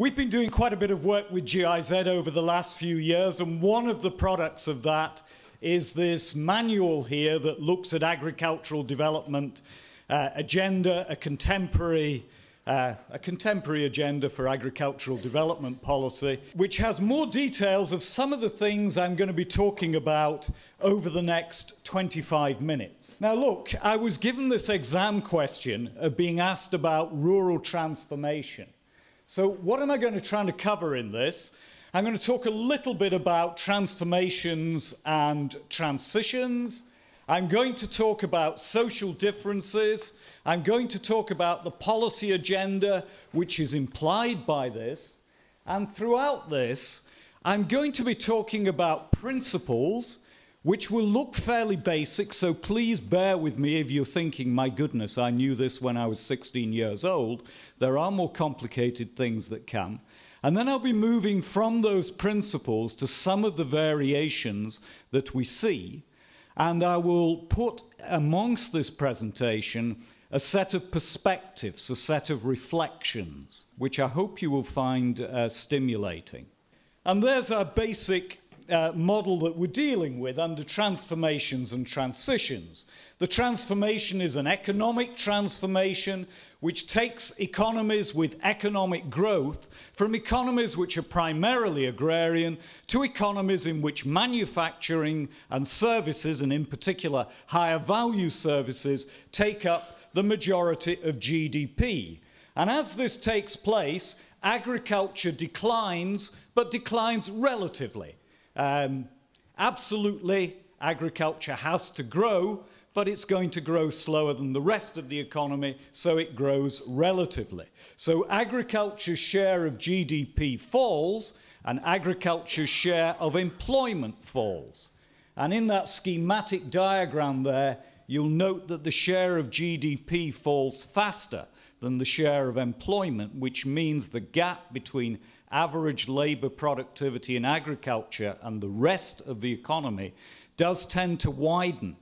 We've been doing quite a bit of work with GIZ over the last few years, and one of the products of that is this manual here that looks at agricultural development agenda, a contemporary agenda for agricultural development policy, which has more details of some of the things I'm going to be talking about over the next 25 minutes. Now look, I was given this exam question of being asked about rural transformation. So what am I going to try to cover in this? I'm going to talk a little bit about transformations and transitions. I'm going to talk about social differences. I'm going to talk about the policy agenda, which is implied by this. And throughout this, I'm going to be talking about principles, which will look fairly basic, so please bear with me if you're thinking, my goodness, I knew this when I was 16 years old. There are more complicated things that come. And then I'll be moving from those principles to some of the variations that we see. And I will put amongst this presentation a set of perspectives, a set of reflections, which I hope you will find stimulating. And there's our basic model that we're dealing with under transformations and transitions. The transformation is an economic transformation which takes economies with economic growth from economies which are primarily agrarian to economies in which manufacturing and services, and in particular higher value services, take up the majority of GDP. And as this takes place, agriculture declines, but declines relatively. Absolutely, agriculture has to grow, but it's going to grow slower than the rest of the economy, so it grows relatively. So agriculture's share of GDP falls, and agriculture's share of employment falls. And in that schematic diagram there, you'll note that the share of GDP falls faster than the share of employment, which means the gap between average labour productivity in agriculture and the rest of the economy does tend to widen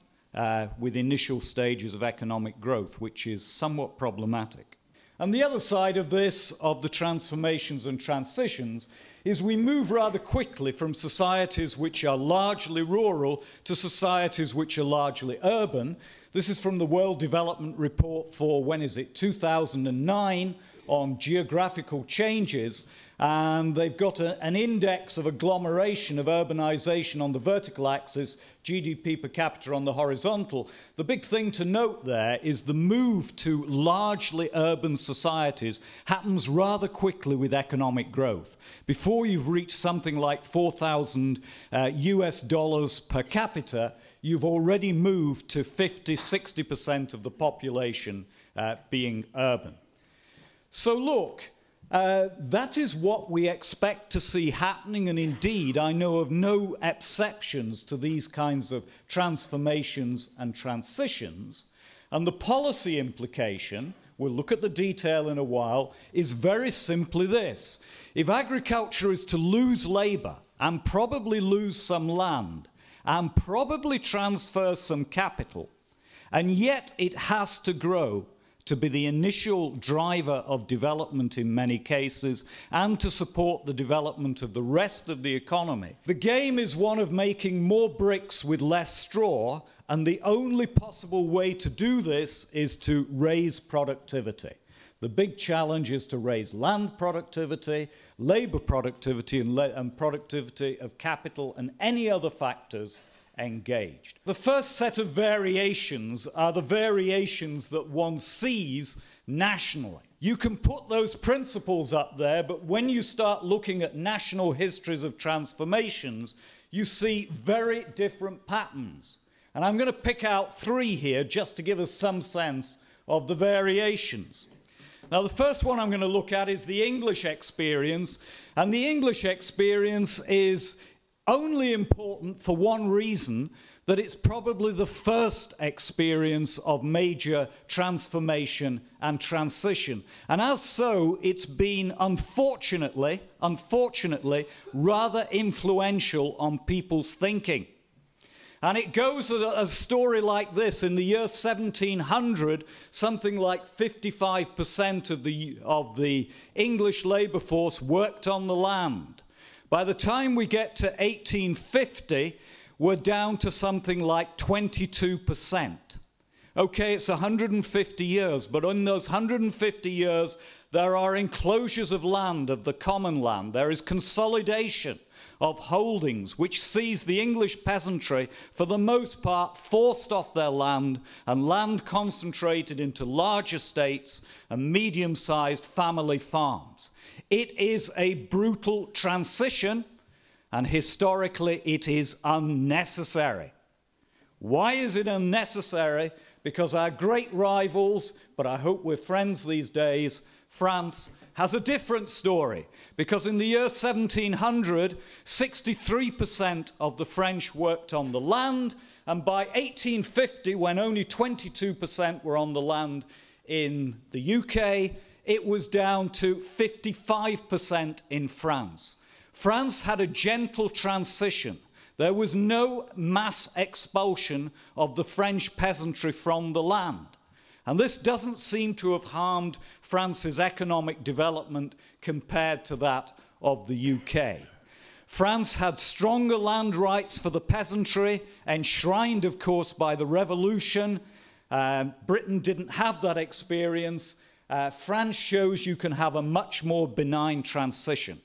with initial stages of economic growth, which is somewhat problematic. And the other side of this, of the transformations and transitions, is we move rather quickly from societies which are largely rural to societies which are largely urban. This is from the World Development Report for, when is it, 2009, on geographical changes, and they've got an index of agglomeration of urbanization on the vertical axis, GDP per capita on the horizontal. The big thing to note there is the move to largely urban societies happens rather quickly with economic growth. Before you've reached something like $4,000 US per capita, you've already moved to 50, 60% of the population being urban. So look, that is what we expect to see happening, and indeed I know of no exceptions to these kinds of transformations and transitions. And the policy implication, we'll look at the detail in a while, is very simply this. If agriculture is to lose labour and probably lose some land and probably transfer some capital, and yet it has to grow to be the initial driver of development in many cases, and to support the development of the rest of the economy, the game is one of making more bricks with less straw, and the only possible way to do this is to raise productivity. The big challenge is to raise land productivity, labour productivity, and productivity of capital, and any other factors engaged. The first set of variations are the variations that one sees nationally. You can put those principles up there, but when you start looking at national histories of transformations, you see very different patterns. And I'm going to pick out three here just to give us some sense of the variations. Now, the first one I'm going to look at is the English experience, and the English experience is only important for one reason, that it's probably the first experience of major transformation and transition. And as so, it's been, unfortunately rather influential on people's thinking. And it goes a story like this. In the year 1700, something like 55% of the English labour force worked on the land. By the time we get to 1850, we're down to something like 22%. Okay, it's 150 years, but in those 150 years, there are enclosures of land, of the common land. There is consolidation of holdings, which sees the English peasantry, for the most part, forced off their land, and land concentrated into large estates and medium-sized family farms. It is a brutal transition, and historically it is unnecessary. Why is it unnecessary? Because our great rivals, but I hope we're friends these days, France, has a different story, because in the year 1700, 63% of the French worked on the land, and by 1850, when only 22% were on the land in the UK, it was down to 55% in France. France had a gentle transition. There was no mass expulsion of the French peasantry from the land. And this doesn't seem to have harmed France's economic development compared to that of the UK. France had stronger land rights for the peasantry, enshrined, of course, by the Revolution. Britain didn't have that experience. France shows you can have a much more benign transition.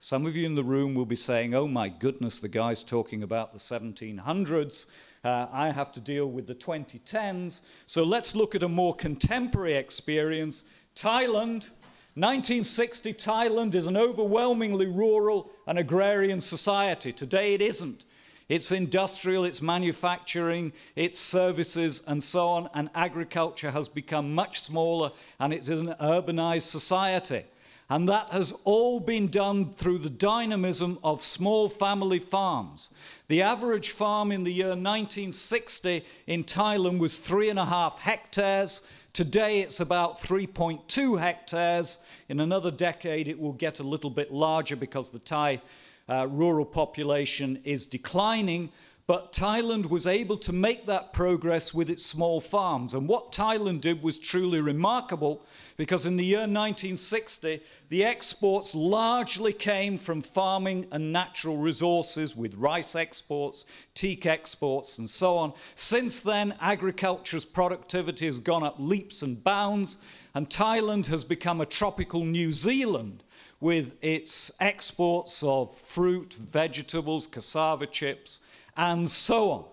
Some of you in the room will be saying, oh my goodness, the guy's talking about the 1700s. I have to deal with the 2010s. So let's look at a more contemporary experience. Thailand, 1960 Thailand is an overwhelmingly rural and agrarian society. Today it isn't. It's industrial, it's manufacturing, it's services and so on, and agriculture has become much smaller, and it's an urbanized society. And that has all been done through the dynamism of small family farms. The average farm in the year 1960 in Thailand was 3.5 hectares. Today it's about 3.2 hectares. In another decade it will get a little bit larger because the Thai rural population is declining. But Thailand was able to make that progress with its small farms. And what Thailand did was truly remarkable, because in the year 1960, the exports largely came from farming and natural resources, with rice exports, teak exports, and so on. Since then, agriculture's productivity has gone up leaps and bounds, and Thailand has become a tropical New Zealand, with its exports of fruit, vegetables, cassava chips, and so on.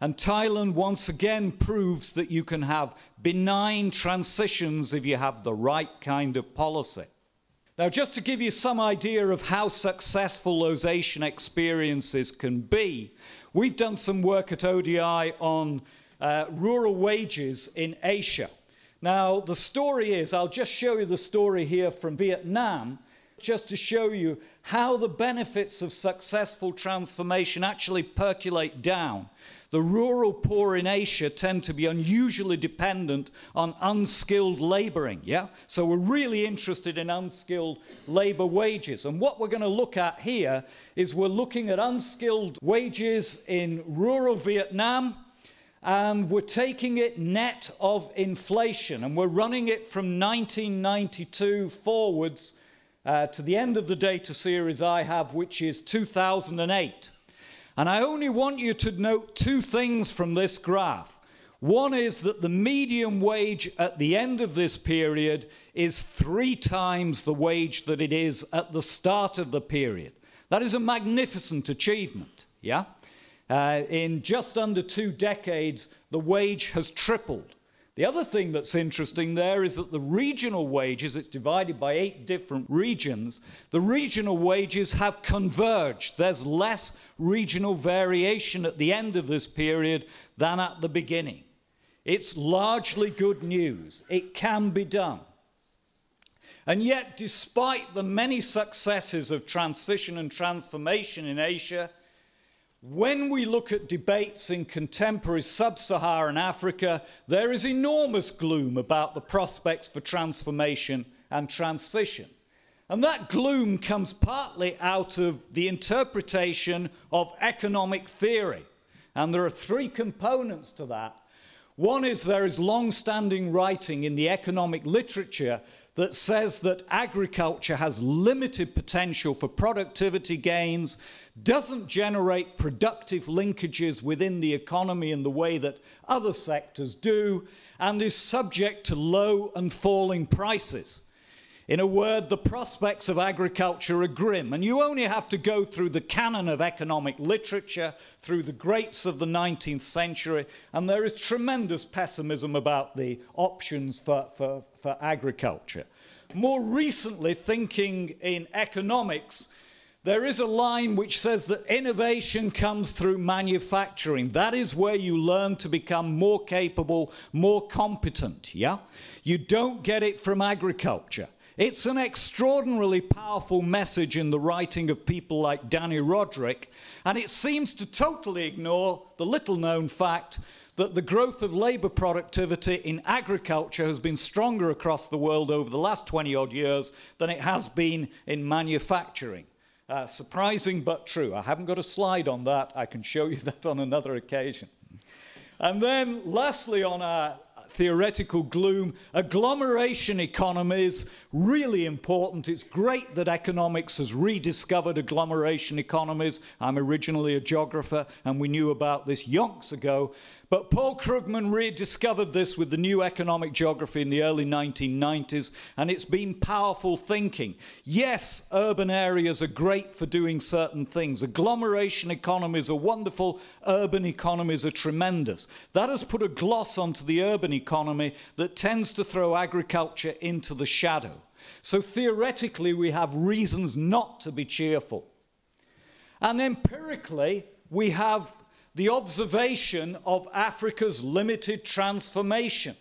And Thailand once again proves that you can have benign transitions if you have the right kind of policy. Now, just to give you some idea of how successful those Asian experiences can be, we've done some work at ODI on rural wages in Asia. Now, the story is, I'll just show you the story here from Vietnam, just to show you how the benefits of successful transformation actually percolate down. The rural poor in Asia tend to be unusually dependent on unskilled labouring, yeah? So we're really interested in unskilled labour wages. And what we're going to look at here is we're looking at unskilled wages in rural Vietnam, and we're taking it net of inflation, and we're running it from 1992 forwards to the end of the data series I have, which is 2008. And I only want you to note two things from this graph. One is that the median wage at the end of this period is 3 times the wage that it is at the start of the period. That is a magnificent achievement, yeah? In just under 2 decades, the wage has tripled. The other thing that's interesting there is that the regional wages, it's divided by 8 different regions, the regional wages have converged. There's less regional variation at the end of this period than at the beginning. It's largely good news. It can be done. And yet, despite the many successes of transition and transformation in Asia, when we look at debates in contemporary sub-Saharan Africa, there is enormous gloom about the prospects for transformation and transition. And that gloom comes partly out of the interpretation of economic theory. And there are three components to that. One is there is long-standing writing in the economic literature that says that agriculture has limited potential for productivity gains, doesn't generate productive linkages within the economy in the way that other sectors do, and is subject to low and falling prices. In a word, the prospects of agriculture are grim, and you only have to go through the canon of economic literature, through the greats of the 19th century, and there is tremendous pessimism about the options for agriculture. More recently, thinking in economics, there is a line which says that innovation comes through manufacturing. That is where you learn to become more capable, more competent, yeah? You don't get it from agriculture. It's an extraordinarily powerful message in the writing of people like Danny Roderick, and it seems to totally ignore the little-known fact that the growth of labour productivity in agriculture has been stronger across the world over the last 20-odd years than it has been in manufacturing. Surprising but true. I haven't got a slide on that. I can show you that on another occasion. And then, lastly, on our theoretical gloom, agglomeration economies, really important. It's great that economics has rediscovered agglomeration economies. I'm originally a geographer, and we knew about this yonks ago. But Paul Krugman rediscovered this with the new economic geography in the early 1990s, and it's been powerful thinking. Yes, urban areas are great for doing certain things. Agglomeration economies are wonderful. Urban economies are tremendous. That has put a gloss onto the urban economy that tends to throw agriculture into the shadow. So theoretically, we have reasons not to be cheerful. And empirically, we have the observation of Africa's limited transformation.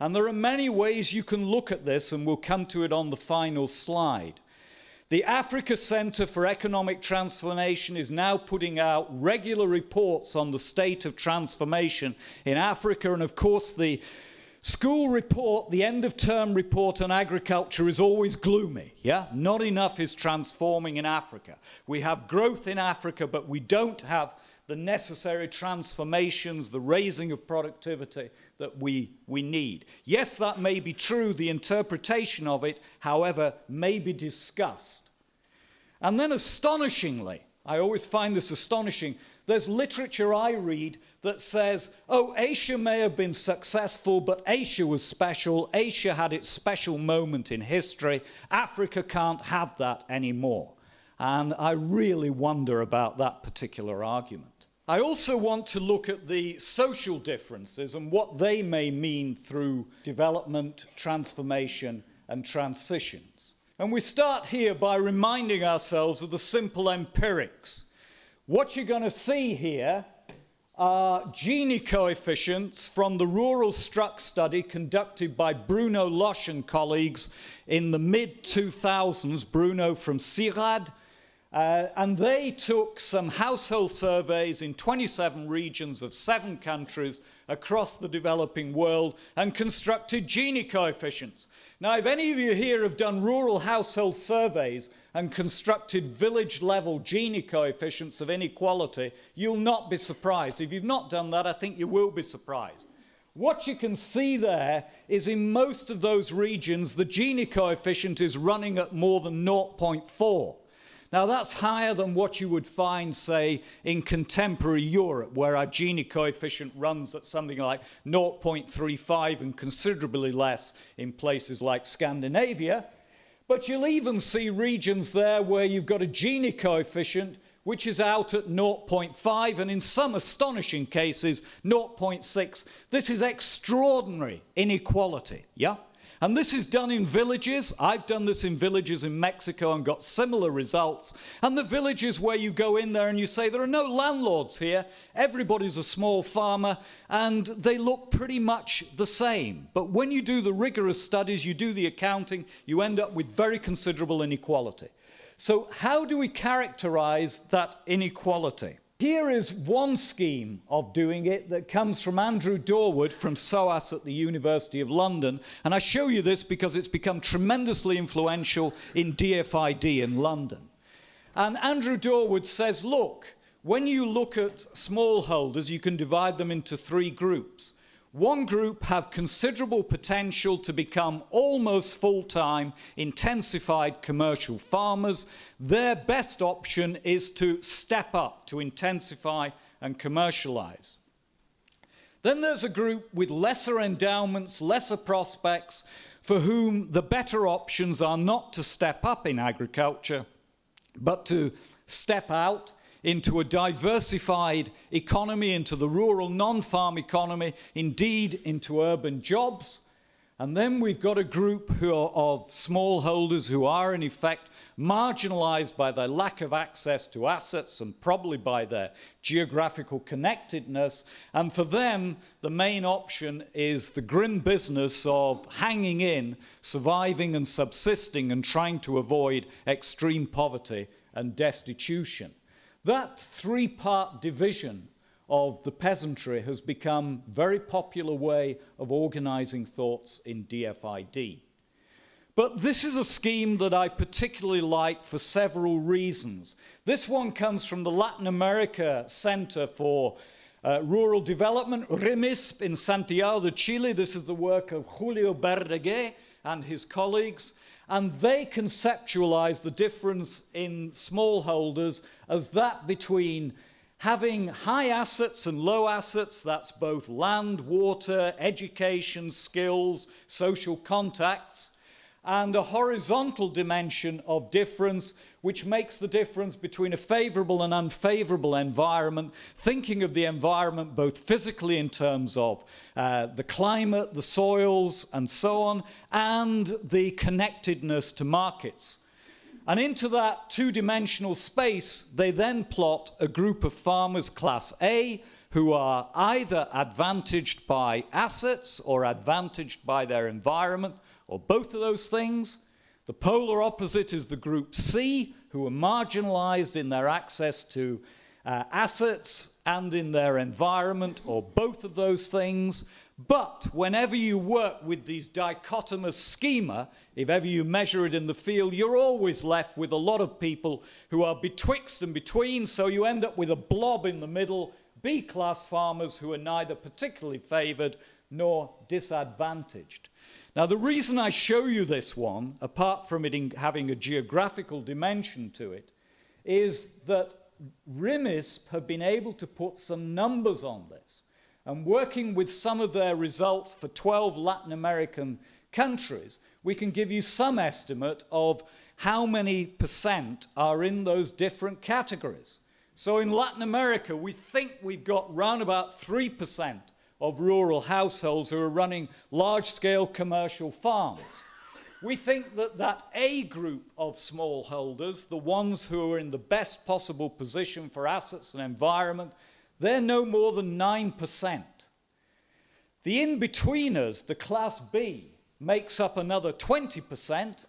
And there are many ways you can look at this, and we'll come to it on the final slide. The Africa Center for Economic Transformation is now putting out regular reports on the state of transformation in Africa, and of course the school report, the end-of-term report on agriculture is always gloomy, yeah? Not enough is transforming in Africa. We have growth in Africa, but we don't have the necessary transformations, the raising of productivity that we need. Yes, that may be true. The interpretation of it, however, may be discussed. And then astonishingly, I always find this astonishing, there's literature I read that says, oh, Asia may have been successful, but Asia was special. Asia had its special moment in history. Africa can't have that anymore. And I really wonder about that particular argument. I also want to look at the social differences and what they may mean through development, transformation, and transitions. And we start here by reminding ourselves of the simple empirics. What you're going to see here are Gini coefficients from the Rural Struct study conducted by Bruno Losch and colleagues in the mid-2000s, Bruno from CIRAD. And they took some household surveys in 27 regions of 7 countries across the developing world and constructed Gini coefficients. Now, if any of you here have done rural household surveys and constructed village-level Gini coefficients of inequality, you'll not be surprised. If you've not done that, I think you will be surprised. What you can see there is in most of those regions, the Gini coefficient is running at more than 0.4. Now, that's higher than what you would find, say, in contemporary Europe, where our Gini coefficient runs at something like 0.35 and considerably less in places like Scandinavia. But you'll even see regions there where you've got a Gini coefficient which is out at 0.5 and in some astonishing cases 0.6. This is extraordinary inequality, yeah? And this is done in villages. I've done this in villages in Mexico and got similar results. And the villages where you go in there and you say, there are no landlords here. Everybody's a small farmer, and they look pretty much the same. But when you do the rigorous studies, you do the accounting, you end up with very considerable inequality. So how do we characterize that inequality? Here is one scheme of doing it that comes from Andrew Dorwood from SOAS at the University of London. And I show you this because it's become tremendously influential in DFID in London. And Andrew Dorwood says, look, When you look at smallholders, you can divide them into three groups. One group have considerable potential to become almost full-time intensified commercial farmers. Their best option is to step up, to intensify and commercialize. Then there's a group with lesser endowments, lesser prospects, for whom the better options are not to step up in agriculture, but to step out into a diversified economy, into the rural non-farm economy, indeed into urban jobs. And then we've got a group who are of smallholders who are in effect marginalized by their lack of access to assets and probably by their geographical connectedness. And for them, the main option is the grim business of hanging in, surviving and subsisting and trying to avoid extreme poverty and destitution. That three-part division of the peasantry has become a very popular way of organizing thoughts in DFID. But this is a scheme that I particularly like for several reasons. This one comes from the Latin America Center for Rural Development, RIMISP, in Santiago de Chile. This is the work of Julio Berdegué and his colleagues. And they conceptualize the difference in smallholders as that between having high assets and low assets, that's both land, water, education, skills, social contacts, and a horizontal dimension of difference, which makes the difference between a favorable and unfavorable environment, thinking of the environment both physically in terms of the climate, the soils, and so on, and the connectedness to markets. And into that two-dimensional space, they then plot a group of farmers, class A, who are either advantaged by assets or advantaged by their environment, or both of those things. The polar opposite is the group C, who are marginalized in their access to assets and in their environment, or both of those things. But whenever you work with these dichotomous schema, if ever you measure it in the field, you're always left with a lot of people who are betwixt and between, so you end up with a blob in the middle, B-class farmers who are neither particularly favored nor disadvantaged. Now, the reason I show you this one, apart from it having a geographical dimension to it, is that RIMISP have been able to put some numbers on this. And working with some of their results for 12 Latin American countries, we can give you some estimate of how many percent are in those different categories. So in Latin America, we think we've got round about 3% of rural households who are running large-scale commercial farms. We think that A group of smallholders, the ones who are in the best possible position for assets and environment, they're no more than 9%. The in-betweeners, the class B, makes up another 20%.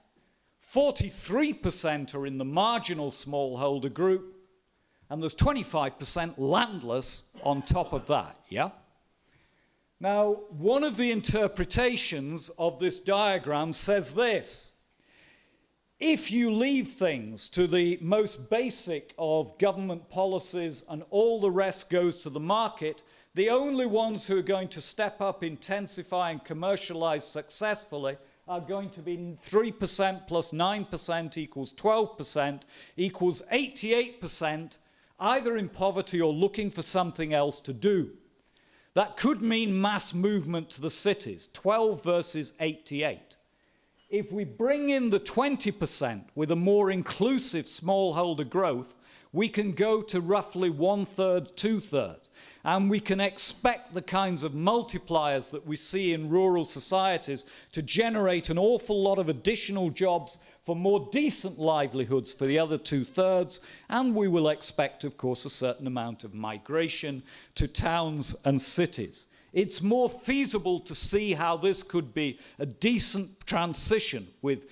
43% are in the marginal smallholder group, and there's 25% landless on top of that, yeah? Now, one of the interpretations of this diagram says this. If you leave things to the most basic of government policies and all the rest goes to the market, the only ones who are going to step up, intensify, and commercialize successfully are going to be 3% plus 9% equals 12% equals 88%, either in poverty or looking for something else to do. That could mean mass movement to the cities, 12 versus 88. If we bring in the 20% with a more inclusive smallholder growth, we can go to roughly one-third, two-third. And we can expect the kinds of multipliers that we see in rural societies to generate an awful lot of additional jobs for more decent livelihoods for the other two-thirds. And we will expect, of course, a certain amount of migration to towns and cities. It's more feasible to see how this could be a decent transition with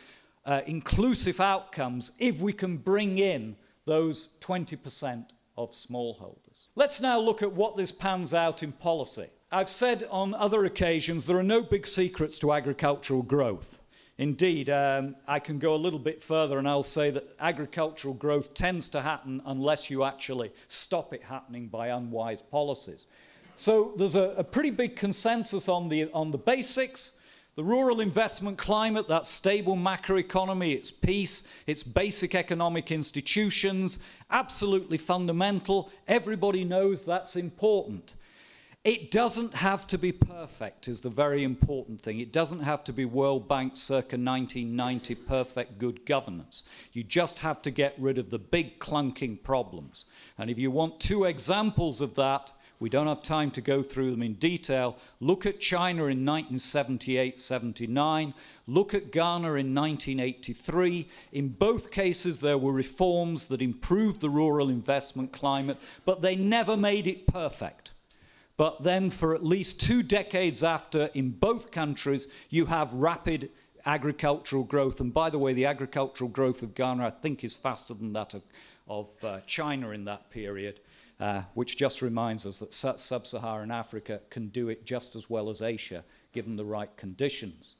inclusive outcomes if we can bring in those 20% of smallholders. Let's now look at what this pans out in policy. I've said on other occasions there are no big secrets to agricultural growth. Indeed, I can go a little bit further and I'll say that agricultural growth tends to happen unless you actually stop it happening by unwise policies. So there's a pretty big consensus on the basics. The rural investment climate, that stable macroeconomy, its peace, its basic economic institutions, absolutely fundamental. Everybody knows that's important. It doesn't have to be perfect is the very important thing. It doesn't have to be World Bank circa 1990 perfect good governance. You just have to get rid of the big clunking problems. And if you want two examples of that, we don't have time to go through them in detail. Look at China in 1978-79. Look at Ghana in 1983. In both cases, there were reforms that improved the rural investment climate, but they never made it perfect. But then for at least 2 decades after, in both countries, you have rapid agricultural growth. And by the way, the agricultural growth of Ghana, I think, is faster than that of China in that period. Which just reminds us that sub-Saharan Africa can do it just as well as Asia, given the right conditions.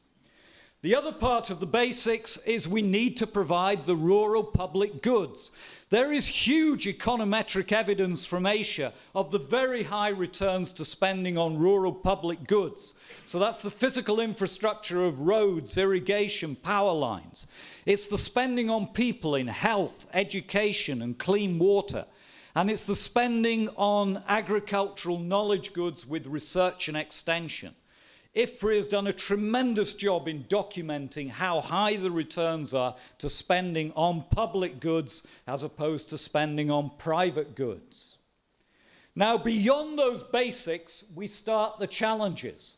The other part of the basics is we need to provide the rural public goods. There is huge econometric evidence from Asia of the very high returns to spending on rural public goods. So that's the physical infrastructure of roads, irrigation, power lines. It's the spending on people in health, education, and clean water. And it's the spending on agricultural knowledge goods with research and extension. IFPRI has done a tremendous job in documenting how high the returns are to spending on public goods as opposed to spending on private goods. Now, beyond those basics, we start the challenges.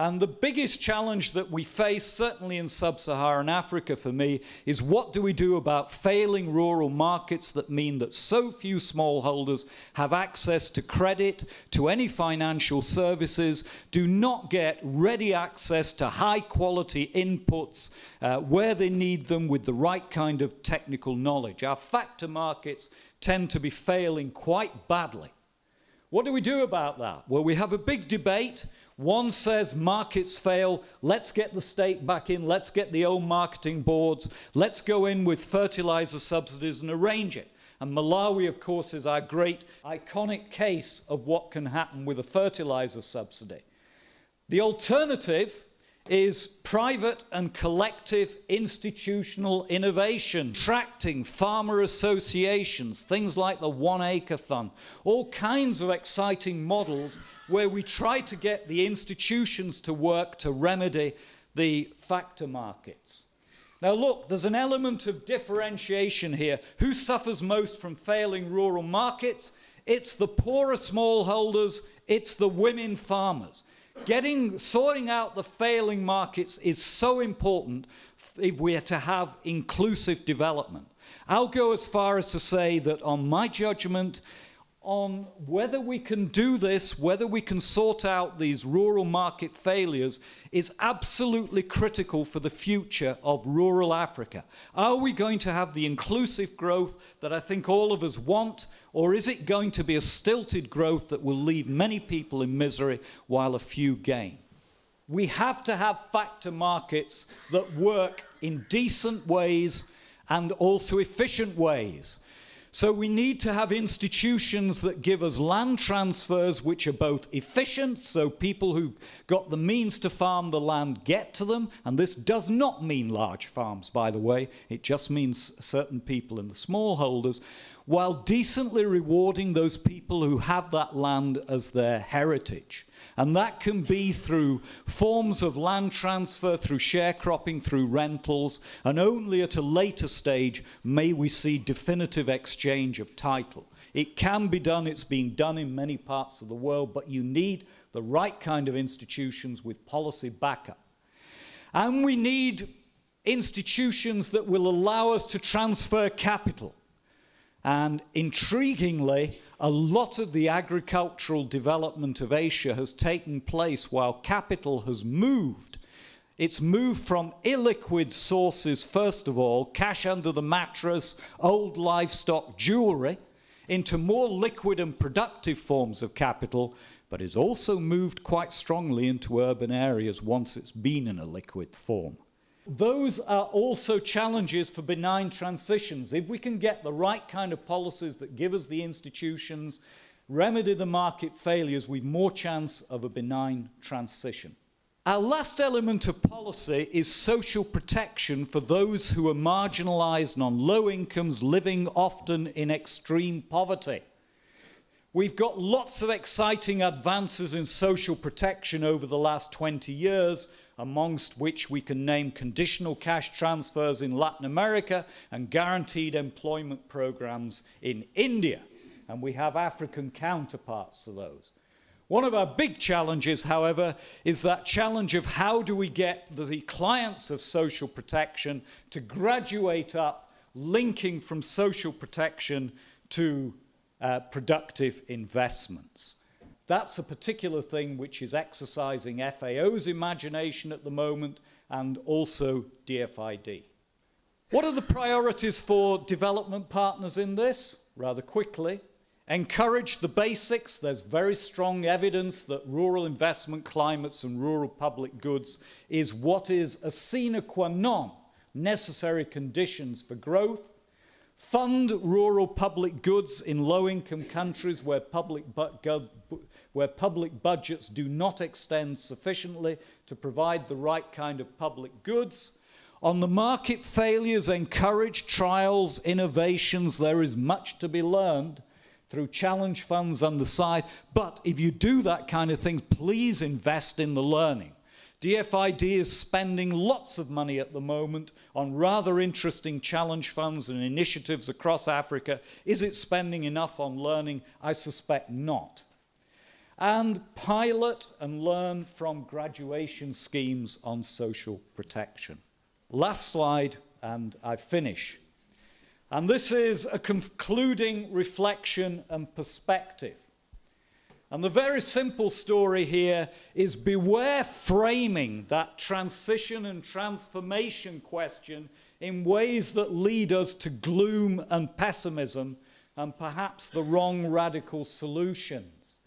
And the biggest challenge that we face, certainly in sub-Saharan Africa for me, is what do we do about failing rural markets that mean that so few smallholders have access to credit, to any financial services, do not get ready access to high-quality inputs where they need them with the right kind of technical knowledge. Our factor markets tend to be failing quite badly. What do we do about that? Well, we have a big debate. One says markets fail, let's get the state back in, let's get the old marketing boards, let's go in with fertilizer subsidies and arrange it. And Malawi, of course, is our great iconic case of what can happen with a fertilizer subsidy. The alternative is private and collective institutional innovation, attracting farmer associations, things like the One Acre Fund, all kinds of exciting models where we try to get the institutions to work to remedy the factor markets. Now look, there's an element of differentiation here. Who suffers most from failing rural markets? It's the poorer smallholders, it's the women farmers. Sorting out the failing markets is so important if we're to have inclusive development. I'll go as far as to say that on my judgment, on whether we can do this, whether we can sort out these rural market failures is absolutely critical for the future of rural Africa. Are we going to have the inclusive growth that I think all of us want, or is it going to be a stilted growth that will leave many people in misery while a few gain? We have to have factor markets that work in decent ways and also efficient ways. So we need to have institutions that give us land transfers which are both efficient, so people who've got the means to farm the land get to them, and this does not mean large farms, by the way, it just means certain people in the smallholders, while decently rewarding those people who have that land as their heritage. And that can be through forms of land transfer, through sharecropping, through rentals, and only at a later stage may we see definitive exchange of title. It can be done, it's being done in many parts of the world, but you need the right kind of institutions with policy backup. And we need institutions that will allow us to transfer capital. And intriguingly, a lot of the agricultural development of Asia has taken place while capital has moved. It's moved from illiquid sources, first of all, cash under the mattress, old livestock, jewelry, into more liquid and productive forms of capital, but it's also moved quite strongly into urban areas once it's been in a liquid form. Those are also challenges for benign transitions. If we can get the right kind of policies that give us the institutions, remedy the market failures, we've more chance of a benign transition. Our last element of policy is social protection for those who are marginalized and on low incomes, living often in extreme poverty. We've got lots of exciting advances in social protection over the last 20 years, amongst which we can name conditional cash transfers in Latin America and guaranteed employment programs in India. And we have African counterparts to those. One of our big challenges, however, is that challenge of how do we get the clients of social protection to graduate up, linking from social protection to productive investments. That's a particular thing which is exercising FAO's imagination at the moment, and also DFID. What are the priorities for development partners in this? Rather quickly. Encourage the basics. There's very strong evidence that rural investment climates and rural public goods is what is a sine qua non, necessary conditions for growth. Fund rural public goods in low-income countries where public budgets do not extend sufficiently to provide the right kind of public goods. On the market failures, encourage trials, innovations. There is much to be learned through challenge funds on the side. But if you do that kind of thing, please invest in the learning. DFID is spending lots of money at the moment on rather interesting challenge funds and initiatives across Africa. Is it spending enough on learning? I suspect not. And pilot and learn from graduation schemes on social protection. Last slide, and I finish. And this is a concluding reflection and perspective. And the very simple story here is beware framing that transition and transformation question in ways that lead us to gloom and pessimism and perhaps the wrong radical solutions.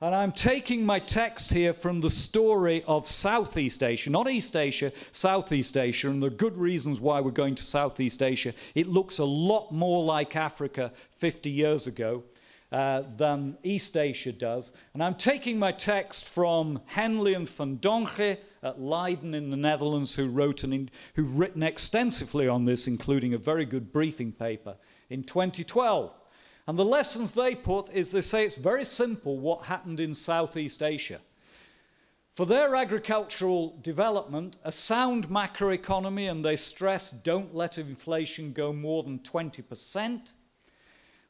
And I'm taking my text here from the story of Southeast Asia, not East Asia, Southeast Asia, and the good reasons why we're going to Southeast Asia. It looks a lot more like Africa 50 years ago than East Asia does. And I'm taking my text from Henley and Van Donge at Leiden in the Netherlands, who've written extensively on this, including a very good briefing paper in 2012. And the lessons they put is they say it's very simple what happened in Southeast Asia. For their agricultural development, a sound macroeconomy, and they stress don't let inflation go more than 20%.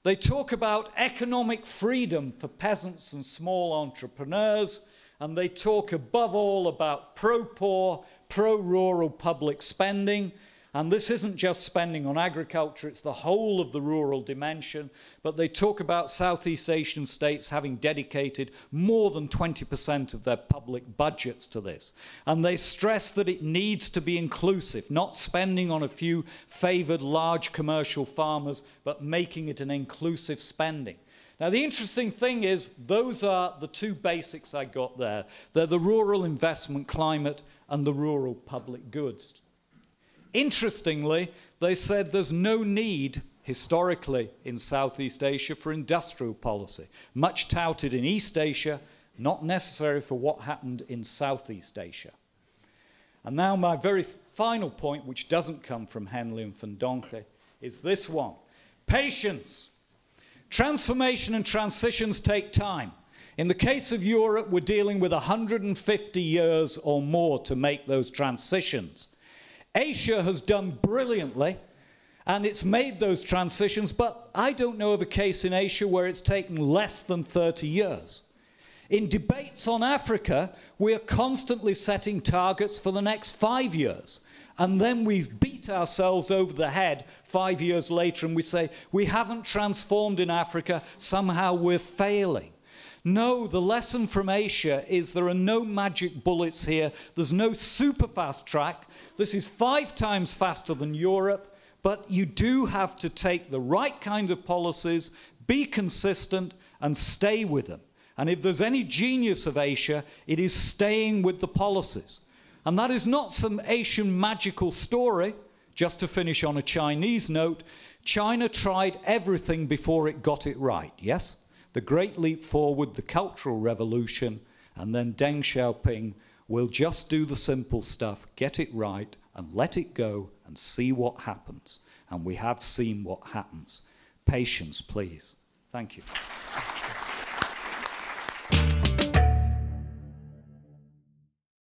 They talk about economic freedom for peasants and small entrepreneurs, and they talk above all about pro-poor, pro-rural public spending. And this isn't just spending on agriculture, it's the whole of the rural dimension. But they talk about Southeast Asian states having dedicated more than 20% of their public budgets to this. And they stress that it needs to be inclusive, not spending on a few favoured large commercial farmers, but making it an inclusive spending. Now, the interesting thing is those are the two basics I got there. They're the rural investment climate and the rural public goods. Interestingly, they said there's no need historically in Southeast Asia for industrial policy. Much touted in East Asia, not necessary for what happened in Southeast Asia. And now my very final point, which doesn't come from Henley and Van Donge, is this one. Patience. Transformation and transitions take time. In the case of Europe, we're dealing with 150 years or more to make those transitions. Asia has done brilliantly, and it's made those transitions, but I don't know of a case in Asia where it's taken less than 30 years. In debates on Africa, we are constantly setting targets for the next 5 years, and then we beat ourselves over the head 5 years later, and we say, we haven't transformed in Africa, somehow we're failing. No, the lesson from Asia is there are no magic bullets here. There's no super fast track. This is 5 times faster than Europe, but you do have to take the right kind of policies, be consistent, and stay with them. And if there's any genius of Asia, it is staying with the policies. And that is not some Asian magical story. Just to finish on a Chinese note, China tried everything before it got it right, yes? The Great Leap Forward, the Cultural Revolution, and then Deng Xiaoping will just do the simple stuff, get it right, and let it go, and see what happens. And we have seen what happens. Patience, please. Thank you.